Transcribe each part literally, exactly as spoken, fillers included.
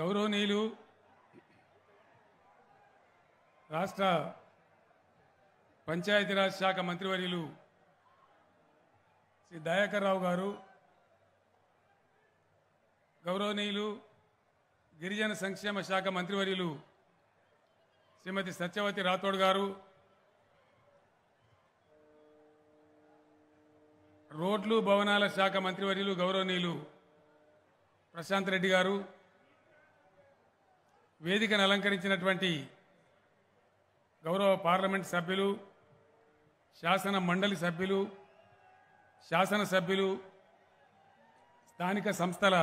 గౌరవనీయులు రాష్ట్ర పంచాయతీరాజ్ శాఖ మంత్రివర్యులు శ్రీ దయాకర్ రావు గారు, గౌరవనీయులు గిరిజన సంక్షేమ శాఖ మంత్రివర్యులు శ్రీమతి సత్యవతి రాథోడ్ గారు, రోడ్లు భవనాల శాఖ మంత్రివర్యులు గౌరవనీయులు ప్రశాంత్ రెడ్డి గారు, వేదికను అలంకరించినటువంటి గౌరవ పార్లమెంట్ సభ్యులు, శాసన మండలి సభ్యులు, శాసన సభ్యులు, స్థానిక సంస్థల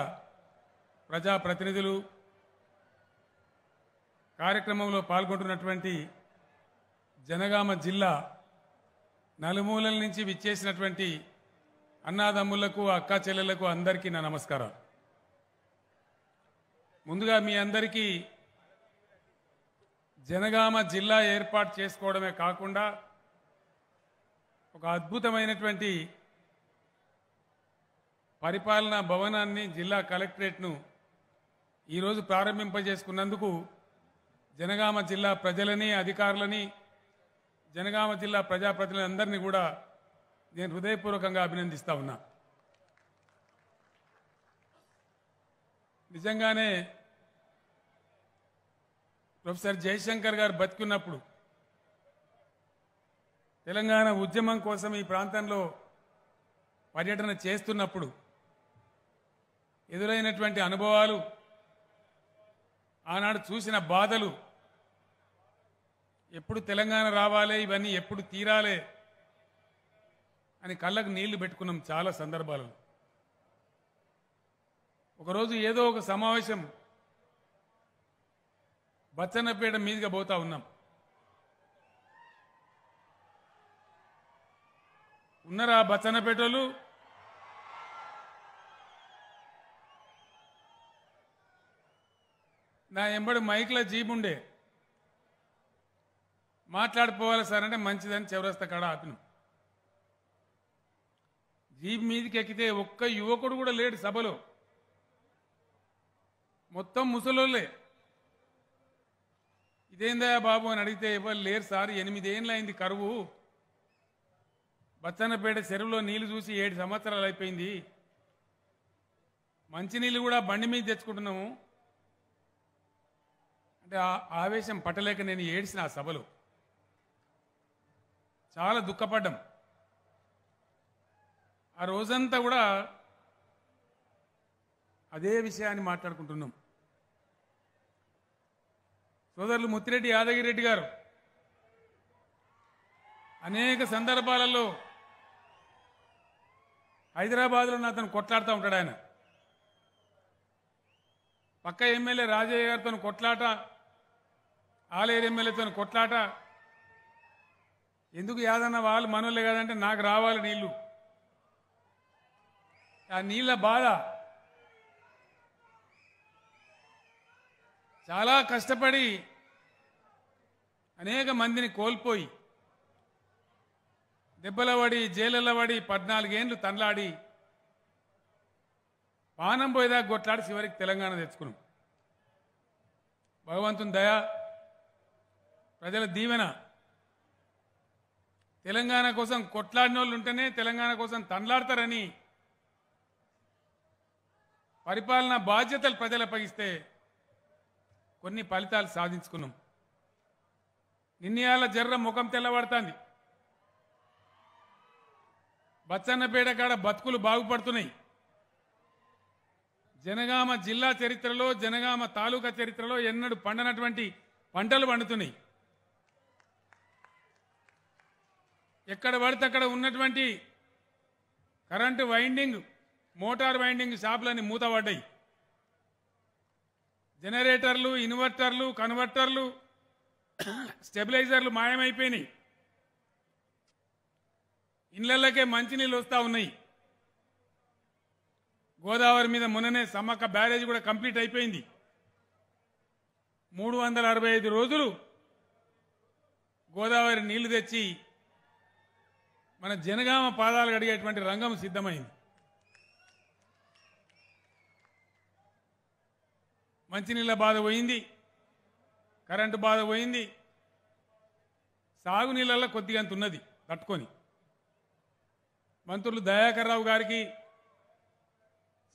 ప్రజాప్రతినిధులు, కార్యక్రమంలో పాల్గొంటున్నటువంటి జనగామ జిల్లా నలుమూలల నుంచి విచ్చేసినటువంటి అన్నదమ్ములకు, అక్క చెల్లెళ్లకు అందరికీ నా నమస్కారం. ముందుగా మీ అందరికీ జనగామ జిల్లా ఏర్పాటు చేసుకోవడమే కాకుండా ఒక అద్భుతమైనటువంటి పరిపాలనా భవనాన్ని, జిల్లా కలెక్టరేట్ను ఈరోజు ప్రారంభింపజేసుకున్నందుకు జనగామ జిల్లా ప్రజలని, అధికారులని, జనగామ జిల్లా ప్రజాప్రతినిధులందరినీ కూడా నేను హృదయపూర్వకంగా అభినందిస్తా ఉన్నా. నిజంగానే ప్రొఫెసర్ జయశంకర్ గారు బతికున్నప్పుడు తెలంగాణ ఉద్యమం కోసం ఈ ప్రాంతంలో పర్యటన చేస్తున్నప్పుడు ఎదురైనటువంటి అనుభవాలు, ఆనాడు చూసిన బాధలు, ఎప్పుడు తెలంగాణ రావాలి, ఇవన్నీ ఎప్పుడు తీరాలే అని కళ్ళకు నీళ్లు పెట్టుకున్నాం చాలా సందర్భాలలో. ఒకరోజు ఏదో ఒక సమావేశం బచ్చన్నపేట మీదుగా పోతా ఉన్నాం. ఉన్నారా బచ్చన్నపేట వాళ్ళు? నా ఎంబడి మైక్ల జీబు ఉండే, మాట్లాడిపోవాలి సార్ అంటే మంచిదని చౌరస్తా కాడ ఆపినాం. జీబు మీదకి ఎక్కితే ఒక్క యువకుడు కూడా లేడు సభలో, మొత్తం ముసలోళ్ళే. ఇదేందా బాబు అని అడిగితే ఎవరు లేరు సార్, ఎనిమిదేళ్ళు అయింది కరువు, బచ్చన్నపేట చెరువులో నీళ్లు చూసి ఏడు సంవత్సరాలు అయిపోయింది, మంచినీళ్ళు కూడా బండి మీద తెచ్చుకుంటున్నాము అంటే ఆవేశం పట్టలేక నేను ఏడ్చిన ఆ సభలో. చాలా దుఃఖపడ్డాం. ఆ రోజంతా కూడా అదే విషయాన్ని మాట్లాడుకుంటున్నాం. సోదరులు ముత్తిరెడ్డి యాదగిరెడ్డి గారు అనేక సందర్భాలలో హైదరాబాద్లో అతను కొట్లాడుతూ ఉంటాడు. ఆయన పక్క ఎమ్మెల్యే రాజయ్య గారితో కొట్లాట, ఆలేరు ఎమ్మెల్యేతో కొట్లాట, ఎందుకు యాదన్న వాళ్ళు మనోళ్ళే కాదంటే నాకు రావాలి నీళ్లు. ఆ నీళ్ళ బాధ చాలా కష్టపడి అనేక మందిని కోల్పోయి దెబ్బల పడి జైళ్ళ పడి పద్నాలుగేళ్ళు తన్లాడి పానం పోయేదాకా కొట్లాడి చివరికి తెలంగాణ తెచ్చుకున్నాం. భగవంతుని దయ, ప్రజల దీవెన. తెలంగాణ కోసం కొట్లాడిన వాళ్ళు ఉంటేనే తెలంగాణ కోసం తన్లాడతారని పరిపాలనా బాధ్యతలు ప్రజలపై ఇస్తే కొన్ని ఫలితాలు సాధించుకున్నాం. నిన్నయాల జర్ర ముఖం తెల్లబడుతుంది, బచ్చన్నపేట కాడ బతుకులు బాగుపడుతున్నాయి. జనగామ జిల్లా చరిత్రలో, జనగామ తాలూకా చరిత్రలో ఎన్నడూ పండనటువంటి పంటలు పండుతున్నాయి. ఎక్కడ పడితే అక్కడ ఉన్నటువంటి కరెంటు వైండింగ్, మోటార్ వైండింగ్ షాపులన్నీ మూతపడ్డాయి. జనరేటర్లు, ఇన్వర్టర్లు, కన్వర్టర్లు, స్టెబిలైజర్లు మాయమైపోయినాయి. ఇళ్లకే మంచినీళ్ళు వస్తూ ఉన్నాయి. గోదావరి మీద మొన్ననే సమ్మక్క బ్యారేజ్ కూడా కంప్లీట్ అయిపోయింది. మూడు వందల అరవై ఐదు రోజులు గోదావరి నీళ్లు తెచ్చి మన జనగామ పాదాలు కడిగేటువంటి రంగం సిద్ధమైంది. మంచినీళ్ళ బాధ పోయింది, కరెంట్ బాధ పోయింది, సాగునీళ్ళల్లో కొద్దిగంత ఉన్నది తట్టుకొని. మంత్రులు దయాకర్ రావు గారికి,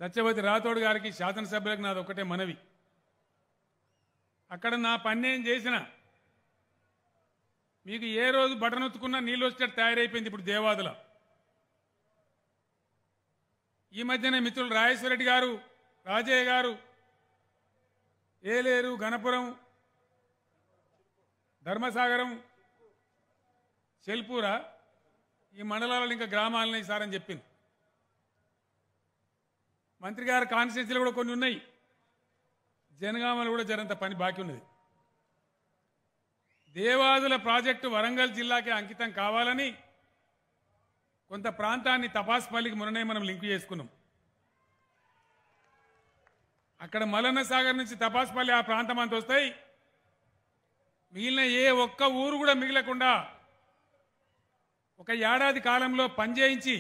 సత్యవతి రాథోడ్ గారికి, శాసనసభ్యులకు నాది ఒకటే మనవి. అక్కడ నా పని ఏం చేసినా మీకు ఏ రోజు బటనొత్తుకున్నా నీళ్ళు వచ్చేటట్టు తయారైపోయింది ఇప్పుడు దేవాదుల. ఈ మధ్యనే మిత్రులు రాజేశ్వర రెడ్డి గారు, రాజయ్య గారు ఏలేరు, గణపురం, ధర్మసాగరం, చెల్పూర ఈ మండలాలను ఇంకా గ్రామాలను ఈసారి అని చెప్పింది. మంత్రి గారు కాన్స్టిట్యున్సీలు కూడా కొన్ని ఉన్నాయి, జనగామలు కూడా జరంత పని బాకీ ఉన్నది. దేవాదుల ప్రాజెక్టు వరంగల్ జిల్లాకే అంకితం కావాలని కొంత ప్రాంతాన్ని తపాస్పల్లికి మొన్ననే మనం లింకు చేసుకున్నాం. అక్కడ మల్లన్న సాగర్ నుంచి తపాస్పల్లి ఆ ప్రాంతం అంత వస్తాయి, మిగిలిన ఏ ఒక్క ఊరు కూడా మిగిలకుండా ఒక ఏడాది కాలంలో పనిచేయించి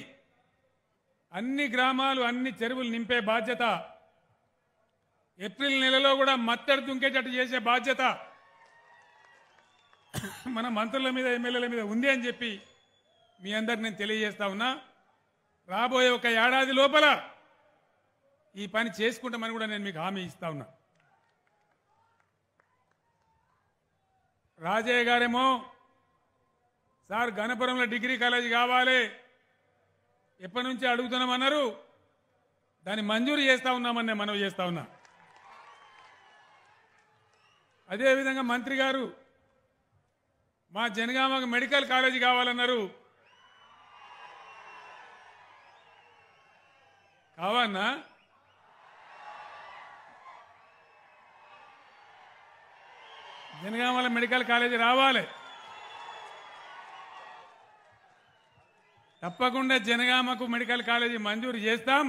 అన్ని గ్రామాలు అన్ని చెరువులు నింపే బాధ్యత, ఏప్రిల్ నెలలో కూడా మత్తడి దుంకేటట్టు చేసే బాధ్యత మన మంత్రుల మీద ఎమ్మెల్యేల మీద ఉంది అని చెప్పి మీ అందరికీ నేను తెలియజేస్తా ఉన్నా. రాబోయే ఒక ఏడాది లోపల ఈ పని చేసుకుంటామని కూడా నేను మీకు హామీ ఇస్తా ఉన్నా. రాజయ్య గారేమో సార్ గణపురంలో డిగ్రీ కాలేజీ కావాలి ఎప్పటి నుంచి అడుగుతున్నామన్నారు, దాన్ని మంజూరు చేస్తా ఉన్నామని నేను మనవి చేస్తా ఉన్నా. అదేవిధంగా మంత్రి గారు మా జనగామకు మెడికల్ కాలేజీ కావాలన్నారు, కావన్నా జనగామల మెడికల్ కాలేజీ రావాలి. తప్పకుండా జనగామకు మెడికల్ కాలేజీ మంజూరు చేస్తాం.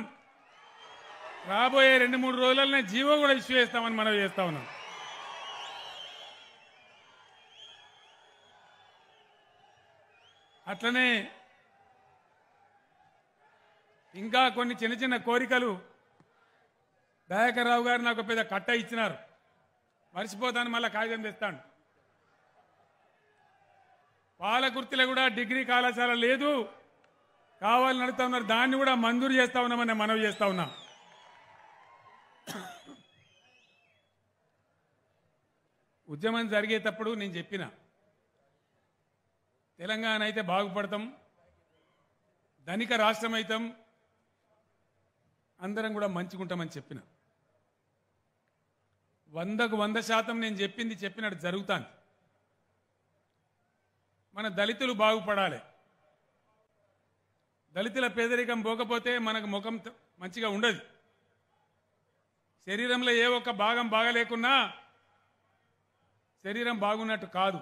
రాబోయే రెండు మూడు రోజులనే జీవో కూడా ఇష్యూ చేస్తామని మనం చేస్తా ఉన్నాం. అట్లనే ఇంకా కొన్ని చిన్న చిన్న కోరికలు దయాకర్ రావు గారు నాకు పెద్ద కట్ట ఇచ్చినారు, మర్చిపోతాను మళ్ళీ కాగితం తెస్తాను. పాలకుర్తిలో కూడా డిగ్రీ కళాశాల లేదు, కావాలని నడుతా ఉన్నారు, దాన్ని కూడా మంజూరు చేస్తా ఉన్నామని మనవి చేస్తా ఉన్నాం. ఉద్యమం జరిగేటప్పుడు నేను చెప్పిన తెలంగాణ అయితే బాగుపడతాం, ధనిక రాష్ట్రం అవుతాం, అందరం కూడా మంచిగుంటామని చెప్పిన వందకు వంద శాతం నేను చెప్పింది చెప్పినట్టు జరుగుతాను. మన దళితులు బాగుపడాలి, దళితుల పేదరికం పోకపోతే మనకు ముఖం మంచిగా ఉండదు. శరీరంలో ఏ ఒక్క భాగం బాగలేకున్నా శరీరం బాగున్నట్టు కాదు.